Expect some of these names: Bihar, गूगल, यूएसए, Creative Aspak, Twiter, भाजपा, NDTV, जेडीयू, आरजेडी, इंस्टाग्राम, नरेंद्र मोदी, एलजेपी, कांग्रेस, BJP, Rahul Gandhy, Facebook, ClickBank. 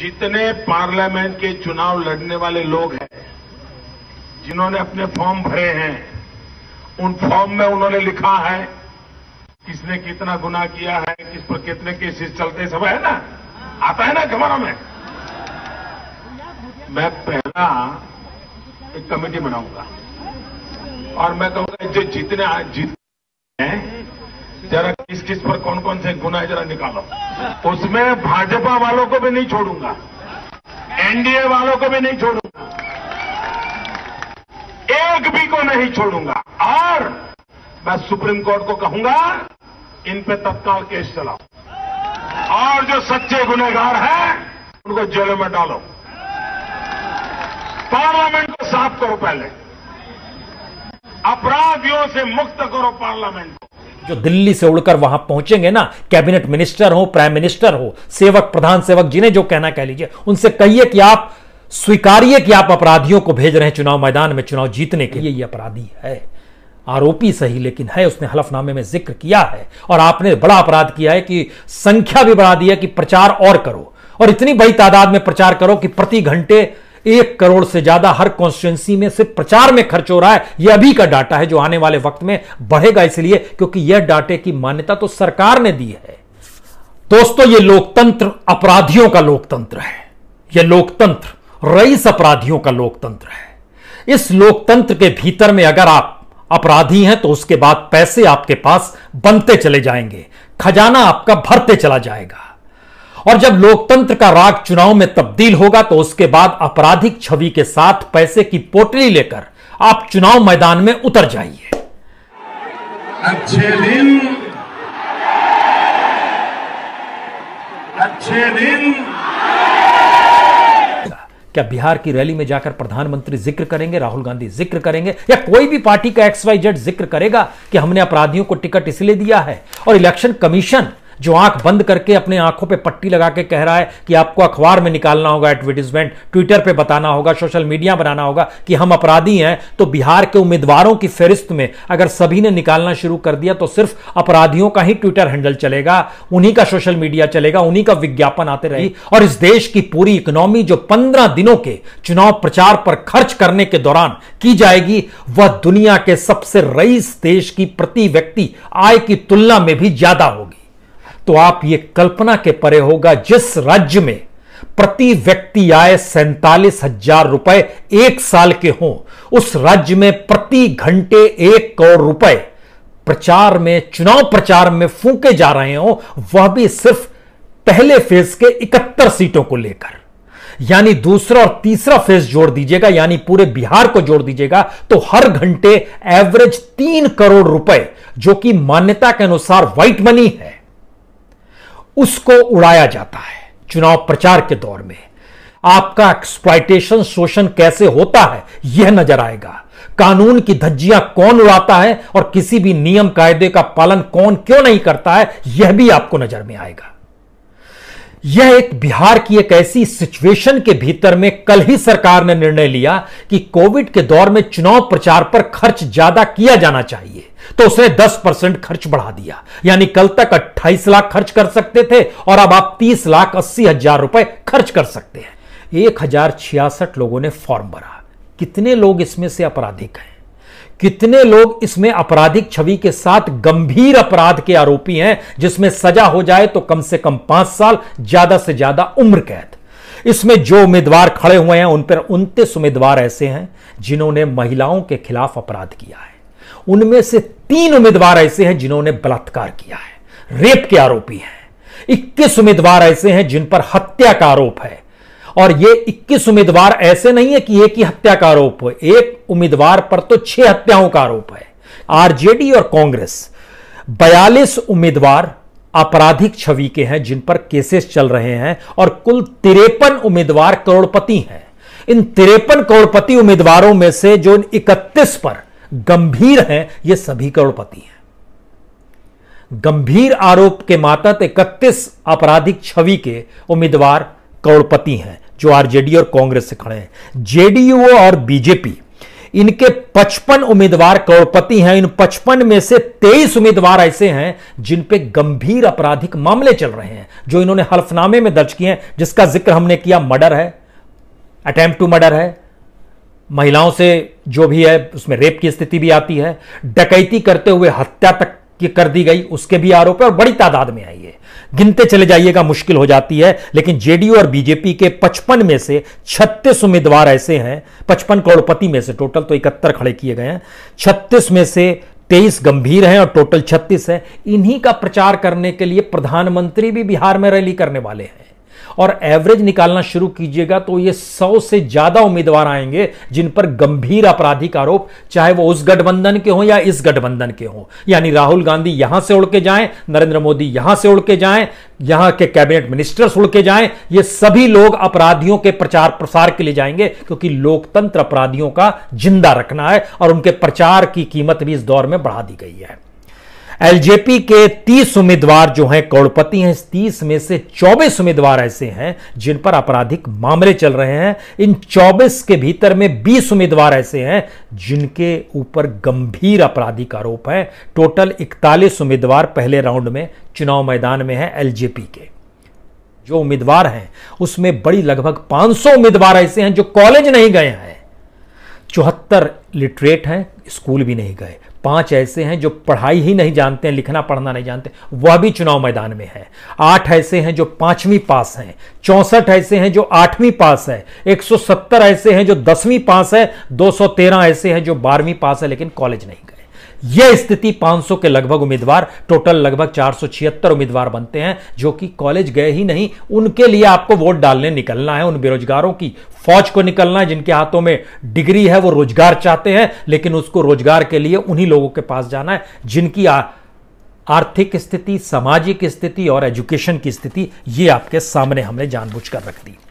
जितने पार्लियामेंट के चुनाव लड़ने वाले लोग हैं, जिन्होंने अपने फॉर्म भरे हैं, उन फॉर्म में उन्होंने लिखा है किसने कितना गुनाह किया है, किस पर कितने केसेस चलते सब है ना, आता है ना खबरों में। मैं पहला एक कमेटी बनाऊंगा और मैं कहूंगा जो जितने हैं जरा किस पर कौन कौन से गुनाह जरा निकालो। उसमें भाजपा वालों को भी नहीं छोड़ूंगा, एनडीए वालों को भी नहीं छोड़ूंगा, एक भी को नहीं छोड़ूंगा। और मैं सुप्रीम कोर्ट को कहूंगा इन पे तत्काल केस चलाओ और जो सच्चे गुनहगार हैं उनको जेलों में डालो। पार्लियामेंट को साफ करो, पहले अपराधियों से मुक्त करो पार्लियामेंट को। जो दिल्ली से उड़कर वहां पहुंचेंगे ना, कैबिनेट मिनिस्टर हो, प्राइम मिनिस्टर हो, सेवक, प्रधान सेवक, जिन्हें जो कहना कह लीजिए, उनसे कहिए कि आप स्वीकारिए कि आप अपराधियों को भेज रहे हैं चुनाव मैदान में चुनाव जीतने के लिए। ये अपराधी है, आरोपी सही लेकिन है, उसने हलफनामे में जिक्र किया है। और आपने बड़ा अपराध किया है कि संख्या भी बढ़ा दी है कि प्रचार और करो, और इतनी बड़ी तादाद में प्रचार करो कि प्रति घंटे 1 करोड़ से ज्यादा हर कॉन्स्टिट्यूएंसी में सिर्फ प्रचार में खर्च हो रहा है। यह अभी का डाटा है जो आने वाले वक्त में बढ़ेगा, इसलिए क्योंकि यह डाटे की मान्यता तो सरकार ने दी है। दोस्तों, यह लोकतंत्र अपराधियों का लोकतंत्र है, यह लोकतंत्र रईस अपराधियों का लोकतंत्र है। इस लोकतंत्र के भीतर में अगर आप अपराधी हैं तो उसके बाद पैसे आपके पास बनते चले जाएंगे, खजाना आपका भरते चला जाएगा। और जब लोकतंत्र का राग चुनाव में तब्दील होगा तो उसके बाद आपराधिक छवि के साथ पैसे की पोटली लेकर आप चुनाव मैदान में उतर जाइए। अच्छे दिन क्या बिहार की रैली में जाकर प्रधानमंत्री जिक्र करेंगे, राहुल गांधी जिक्र करेंगे, या कोई भी पार्टी का XYZ जिक्र करेगा कि हमने अपराधियों को टिकट इसलिए दिया है? और इलेक्शन कमीशन जो आंख बंद करके अपने आंखों पे पट्टी लगा के कह रहा है कि आपको अखबार में निकालना होगा, एडवर्टीजमेंट, ट्विटर पे बताना होगा, सोशल मीडिया बनाना होगा कि हम अपराधी हैं, तो बिहार के उम्मीदवारों की फेरिस्त में अगर सभी ने निकालना शुरू कर दिया तो सिर्फ अपराधियों का ही ट्विटर हैंडल चलेगा, उन्हीं का सोशल मीडिया चलेगा, उन्हीं का विज्ञापन आते रही। और इस देश की पूरी इकोनॉमी जो 15 दिनों के चुनाव प्रचार पर खर्च करने के दौरान की जाएगी, वह दुनिया के सबसे रईस देश की प्रति व्यक्ति आय की तुलना में भी ज्यादा होगी। तो आप ये कल्पना के परे होगा, जिस राज्य में प्रति व्यक्ति आय 47,000 रुपए 1 साल के हों, उस राज्य में प्रति घंटे 1 करोड़ रुपए प्रचार में, चुनाव प्रचार में फूंके जा रहे हों, वह भी सिर्फ पहले फेज के 71 सीटों को लेकर। यानी दूसरा और तीसरा फेज जोड़ दीजिएगा, यानी पूरे बिहार को जोड़ दीजिएगा, तो हर घंटे एवरेज 3 करोड़ रुपए, जो कि मान्यता के अनुसार व्हाइट मनी है, उसको उड़ाया जाता है चुनाव प्रचार के दौर में। आपका एक्सप्लॉयटेशन, शोषण कैसे होता है यह नजर आएगा। कानून की धज्जियां कौन उड़ाता है और किसी भी नियम कायदे का पालन कौन क्यों नहीं करता है यह भी आपको नजर में आएगा। यह एक बिहार की एक ऐसी सिचुएशन के भीतर में कल ही सरकार ने निर्णय लिया कि कोविड के दौर में चुनाव प्रचार पर खर्च ज्यादा किया जाना चाहिए, तो उसने 10% खर्च बढ़ा दिया। यानी कल तक 28 लाख खर्च कर सकते थे और अब आप 30,80,000 रुपए खर्च कर सकते हैं। 1066 लोगों ने फॉर्म भरा। कितने लोग इसमें से आपराधिक हैं, कितने लोग इसमें आपराधिक छवि के साथ गंभीर अपराध के आरोपी हैं, जिसमें सजा हो जाए तो कम से कम 5 साल, ज्यादा से ज्यादा उम्र कैद। इसमें जो उम्मीदवार खड़े हुए हैं उन पर 29 उम्मीदवार ऐसे हैं जिन्होंने महिलाओं के खिलाफ अपराध किया है। उनमें से 3 उम्मीदवार ऐसे हैं जिन्होंने बलात्कार किया है, रेप के आरोपी हैं। 21 उम्मीदवार ऐसे हैं जिन पर हत्या का आरोप है। और ये 21 उम्मीदवार ऐसे नहीं है कि एक ही हत्या का आरोप हो, एक उम्मीदवार पर तो 6 हत्याओं का आरोप है। आरजेडी और कांग्रेस 42 उम्मीदवार आपराधिक छवि के हैं जिन पर केसेस चल रहे हैं, और कुल 53 उम्मीदवार करोड़पति हैं। इन 53 करोड़पति उम्मीदवारों में से जो 31 पर गंभीर हैं, ये सभी करोड़पति हैं। गंभीर आरोप के मातहत 31 आपराधिक छवि के उम्मीदवार करोड़पति हैं जो आरजेडी और कांग्रेस से खड़े हैं। जेडीयू और बीजेपी इनके 55 उम्मीदवार करोड़पति हैं। इन 55 में से 23 उम्मीदवार ऐसे हैं जिन पे गंभीर आपराधिक मामले चल रहे हैं जो इन्होंने हल्फनामे में दर्ज किए हैं, जिसका जिक्र हमने किया। मर्डर है, अटेम्प्ट टू मर्डर है, महिलाओं से जो भी है उसमें रेप की स्थिति भी आती है, डकैती करते हुए हत्या तक की कर दी गई, उसके भी आरोप है और बड़ी तादाद में आई है। गिनते चले जाइएगा, मुश्किल हो जाती है। लेकिन जेडीयू और बीजेपी के 55 में से 36 उम्मीदवार ऐसे हैं, 55 करोड़पति में से टोटल तो 71 खड़े किए गए हैं, 36 में से 23 गंभीर हैं और टोटल 36 हैं। इन्हीं का प्रचार करने के लिए प्रधानमंत्री भी बिहार में रैली करने वाले हैं और एवरेज निकालना शुरू कीजिएगा तो ये 100 से ज्यादा उम्मीदवार आएंगे जिन पर गंभीर आपराधिक आरोप, चाहे वो उस गठबंधन के हों या इस गठबंधन के हों। यानी राहुल गांधी यहां से उड़ के जाएं, नरेंद्र मोदी यहां से उड़ के जाएं, यहां के कैबिनेट मिनिस्टर्स उड़ के जाएं, ये सभी लोग अपराधियों के प्रचार प्रसार के लिए जाएंगे, क्योंकि लोकतंत्र अपराधियों का जिंदा रखना है और उनके प्रचार की कीमत भी इस दौर में बढ़ा दी गई है। एलजेपी के 30 उम्मीदवार जो हैं करोड़पति हैं, 30 में से 24 उम्मीदवार ऐसे हैं जिन पर आपराधिक मामले चल रहे हैं। इन 24 के भीतर में 20 उम्मीदवार ऐसे हैं जिनके ऊपर गंभीर आपराधिक आरोप हैं। टोटल 41 उम्मीदवार पहले राउंड में चुनाव मैदान में हैं। एलजेपी के जो उम्मीदवार हैं उसमें बड़ी लगभग 500 उम्मीदवार ऐसे हैं जो कॉलेज नहीं गए हैं, 74 लिटरेट हैं, स्कूल भी नहीं गए, 5 ऐसे हैं जो पढ़ाई ही नहीं जानते हैं, लिखना पढ़ना नहीं जानते, वह भी चुनाव मैदान में है, 8 ऐसे हैं जो 5वीं पास हैं, 64 ऐसे हैं जो 8वीं पास है, 170 ऐसे हैं जो 10वीं पास है, 213 ऐसे हैं जो 12वीं पास है लेकिन कॉलेज नहीं गए। यह स्थिति 500 के लगभग उम्मीदवार, टोटल लगभग 476 उम्मीदवार बनते हैं जो कि कॉलेज गए ही नहीं। उनके लिए आपको वोट डालने निकलना है, उन बेरोजगारों की फौज को निकलना है जिनके हाथों में डिग्री है, वो रोजगार चाहते हैं, लेकिन उसको रोजगार के लिए उन्हीं लोगों के पास जाना है जिनकी आर्थिक स्थिति, सामाजिक स्थिति और एजुकेशन की स्थिति ये आपके सामने हमने जानबूझकर रख दी।